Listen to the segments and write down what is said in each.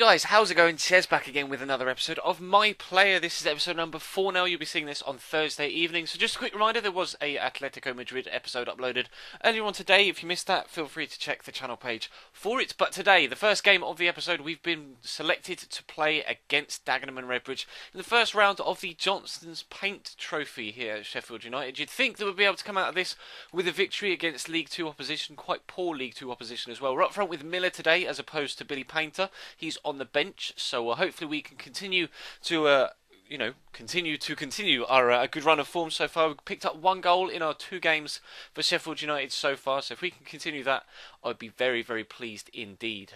guys, how's it going? Chez back again with another episode of My Player. This is episode number 4 now. You'll be seeing this on Thursday evening. So just a quick reminder, there was a Atletico Madrid episode uploaded earlier on today. If you missed that, feel free to check the channel page for it. But today, the first game of the episode, we've been selected to play against Dagenham and Redbridge in the first round of the Johnstone's Paint Trophy here at Sheffield United. You'd think that we'd be able to come out of this with a victory against League 2 opposition, quite poor League 2 opposition as well. We're up front with Miller today as opposed to Billy Painter. He's on the bench, so hopefully we can continue to continue our good run of form so far. We've picked up one goal in our 2 games for Sheffield United so far, so if we can continue that, I'd be very, very pleased indeed.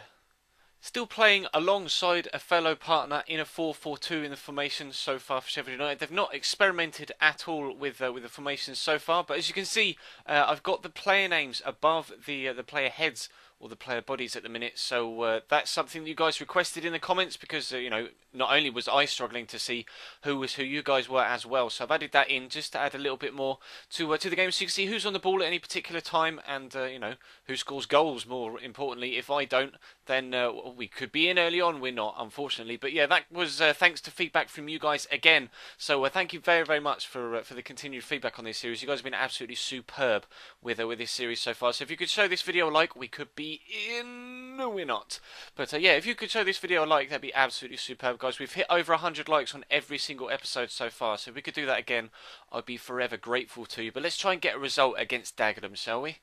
Still playing alongside a fellow partner in a 4-4-2 in the formation so far for Sheffield United. They've not experimented at all with the formation so far, but as you can see, I've got the player names above the player heads or the player bodies at the minute. So that's something that you guys requested in the comments because, you know, not only was I struggling to see who was who, you guys were as well. So I've added that in just to add a little bit more to the game, so you can see who's on the ball at any particular time and, you know, who scores goals, more importantly. If I don't, then we could be in early on. We're not, unfortunately. But yeah, that was thanks to feedback from you guys again. So thank you very, very much for the continued feedback on this series. You guys have been absolutely superb with this series so far. So if you could show this video a like, we could be in. No, we're not. But yeah, if you could show this video a like, that'd be absolutely superb, guys. We've hit over 100 likes on every single episode so far, so if we could do that again, I'd be forever grateful to you. But let's try and get a result against Dagenham, shall we?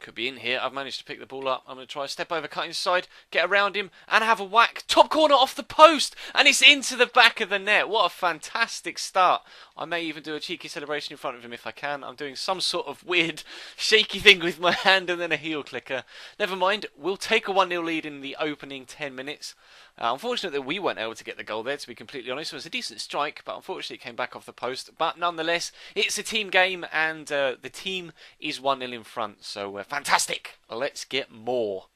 Could be in here. I've managed to pick the ball up. I'm going to try a step over, cut inside, get around him and have a whack. Top corner off the post and it's into the back of the net. What a fantastic start. I may even do a cheeky celebration in front of him if I can. I'm doing some sort of weird shaky thing with my hand and then a heel clicker. Never mind. We'll take a 1-0 lead in the opening 10 minutes. Unfortunate that we weren't able to get the goal there, to be completely honest. It was a decent strike, but unfortunately it came back off the post. But nonetheless, it's a team game and the team is 1-0 in front. So fantastic. Let's get more.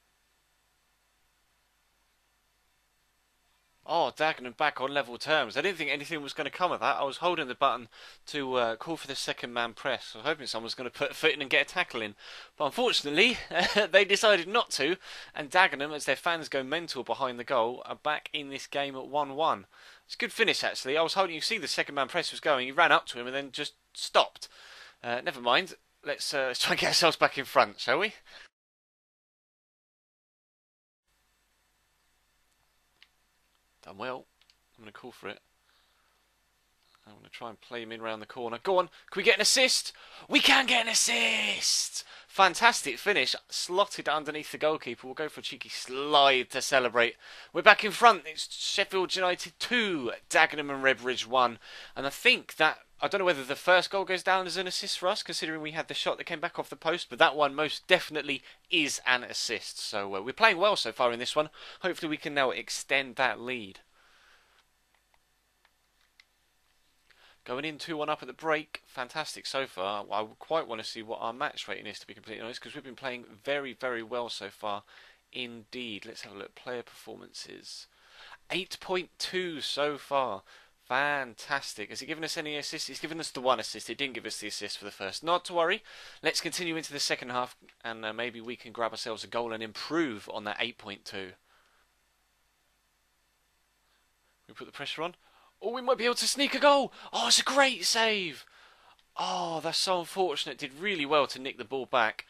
Oh, Dagenham back on level terms. I didn't think anything was going to come of that. I was holding the button to call for the second man press. I was hoping someone was going to put a foot in and get a tackle in. But unfortunately, they decided not to. And Dagenham, as their fans go mental behind the goal, are back in this game at 1-1. It's a good finish, actually. I was holding. You see the second man press was going. He ran up to him and then just stopped. Never mind. Let's try and get ourselves back in front, shall we? Done well. I'm going to call for it. I'm going to try and play him in round the corner. Go on. Can we get an assist? We can get an assist! Fantastic finish. Slotted underneath the goalkeeper. We'll go for a cheeky slide to celebrate. We're back in front. It's Sheffield United 2, Dagenham and Redbridge 1. And I think that... I don't know whether the first goal goes down as an assist for us, considering we had the shot that came back off the post, but that one most definitely is an assist. So we're playing well so far in this one. Hopefully we can now extend that lead. Going in 2-1 up at the break. Fantastic so far. I quite want to see what our match rating is, to be completely honest, because we've been playing very, very well so far indeed. Let's have a look. Player performances. 8.2 so far. Fantastic. Has he given us any assists? He's given us the 1 assist. He didn't give us the assist for the first. Not to worry. Let's continue into the second half and maybe we can grab ourselves a goal and improve on that 8.2. We put the pressure on. Oh, we might be able to sneak a goal. Oh, it's a great save. Oh, that's so unfortunate. Did really well to nick the ball back.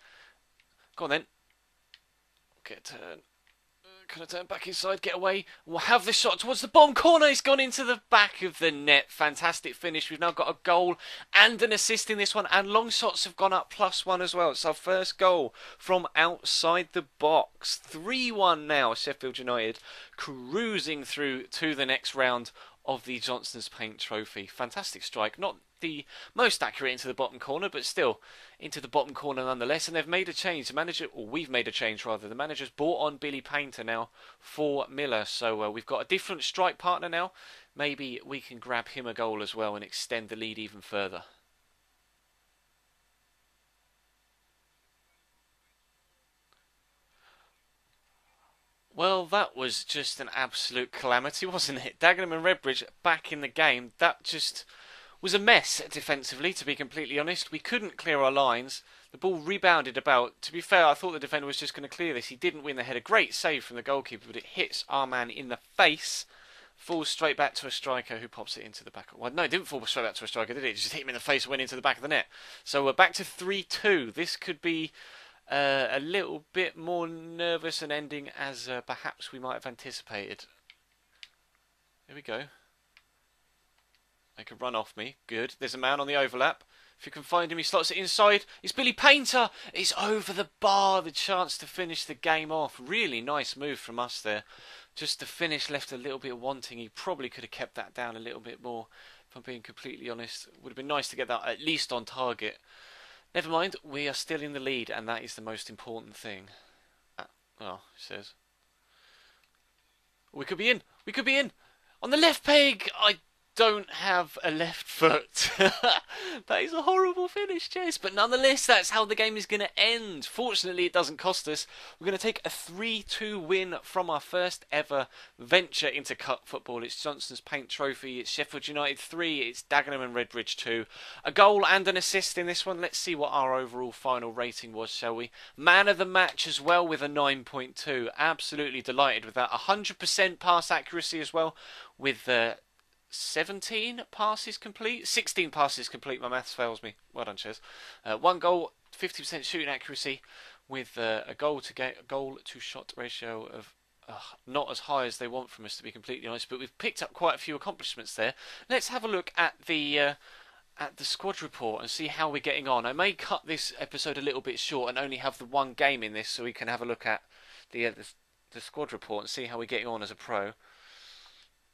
Go on then. Get a turn. Can I turn back inside, get away? We'll have the shot towards the bomb corner. It's gone into the back of the net. Fantastic finish. We've now got a goal and an assist in this one. And long shots have gone up +1 as well. It's our first goal from outside the box. 3-1 now, Sheffield United cruising through to the next round of the Johnstone's Paint Trophy. Fantastic strike. Not the most accurate into the bottom corner, but still into the bottom corner nonetheless. And they've made a change. The manager, or we've made a change rather. The manager's bought on Billy Painter now for Miller. So we've got a different strike partner now. Maybe we can grab him a goal as well and extend the lead even further. Well, that was just an absolute calamity, wasn't it? Dagenham and Redbridge back in the game. That just... was a mess defensively, to be completely honest. We couldn't clear our lines. The ball rebounded about. To be fair, I thought the defender was just going to clear this. He didn't win the header. Great save from the goalkeeper, but it hits our man in the face. Falls straight back to a striker who pops it into the back. Well, no, it didn't fall straight back to a striker, did it? It just hit him in the face and went into the back of the net. So we're back to 3-2. This could be a little bit more nervous an ending as perhaps we might have anticipated. Here we go. They could run off me. Good. There's a man on the overlap. If you can find him, he slots it inside. It's Billy Painter. It's over the bar. The chance to finish the game off. Really nice move from us there. Just the finish left a little bit wanting. He probably could have kept that down a little bit more, if I'm being completely honest. It would have been nice to get that at least on target. Never mind. We are still in the lead, and that is the most important thing. Oh, it says. We could be in. We could be in. On the left peg. I don't have a left foot. That is a horrible finish, Chase. But nonetheless, that's how the game is going to end. Fortunately, it doesn't cost us. We're going to take a 3-2 win from our first ever venture into cup football. It's Johnstone's Paint Trophy. It's Sheffield United 3. It's Dagenham and Redbridge 2. A goal and an assist in this one. Let's see what our overall final rating was, shall we? Man of the match as well with a 9.2. Absolutely delighted with that. 100% pass accuracy as well with 17 passes complete, 16 passes complete, my maths fails me, well done Chez. One goal, 50% shooting accuracy with a goal to shot ratio of not as high as they want from us, to be completely honest, but we've picked up quite a few accomplishments there. Let's have a look at the squad report and see how we're getting on. I may cut this episode a little bit short and only have the one game in this, so we can have a look at the squad report and see how we're getting on as a pro.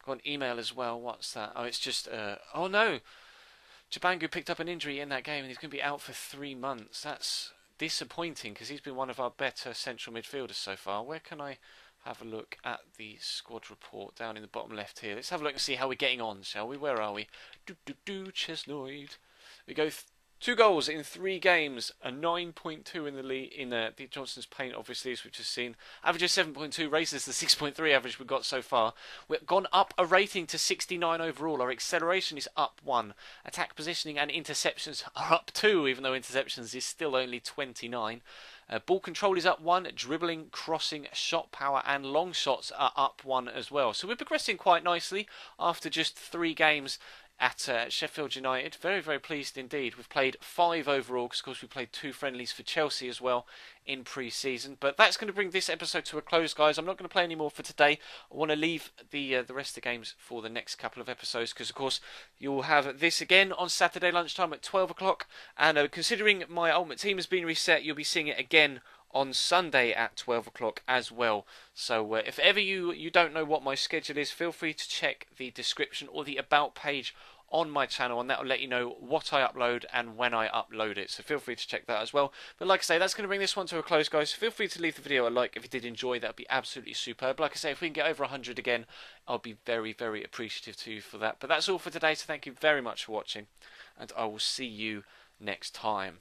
Got an email as well. What's that? Oh, it's just oh no, Chibangu picked up an injury in that game and he's going to be out for 3 months. That's disappointing because he's been one of our better central midfielders so far. Where can I have a look at the squad report? Down in the bottom left here. Let's have a look and see how we're getting on, shall we? Where are we? Chesnoid. We go 2 goals in 3 games, a 9.2 in the league, in the Johnston's Paint, obviously, as we've just seen. Average of 7.2, raises the 6.3 average we've got so far. We've gone up a rating to 69 overall. Our acceleration is up 1. Attack positioning and interceptions are up 2, even though interceptions is still only 29. Ball control is up 1, dribbling, crossing, shot power and long shots are up 1 as well. So we're progressing quite nicely after just 3 games at Sheffield United. Very, very pleased indeed. We've played 5 overall because, of course, we played 2 friendlies for Chelsea as well in pre-season. But that's going to bring this episode to a close, guys. I'm not going to play any more for today. I want to leave the rest of the games for the next couple of episodes because, of course, you'll have this again on Saturday lunchtime at 12 o'clock. And considering my Ultimate Team has been reset, you'll be seeing it again on Sunday at 12 o'clock as well. So if ever you don't know what my schedule is, feel free to check the description or the About page on my channel, and that will let you know what I upload and when I upload it. So feel free to check that as well. But like I say, that's going to bring this one to a close, guys. Feel free to leave the video a like if you did enjoy. That would be absolutely superb. Like I say, if we can get over 100 again, I'll be very, very appreciative to you for that. But that's all for today, so thank you very much for watching, and I will see you next time.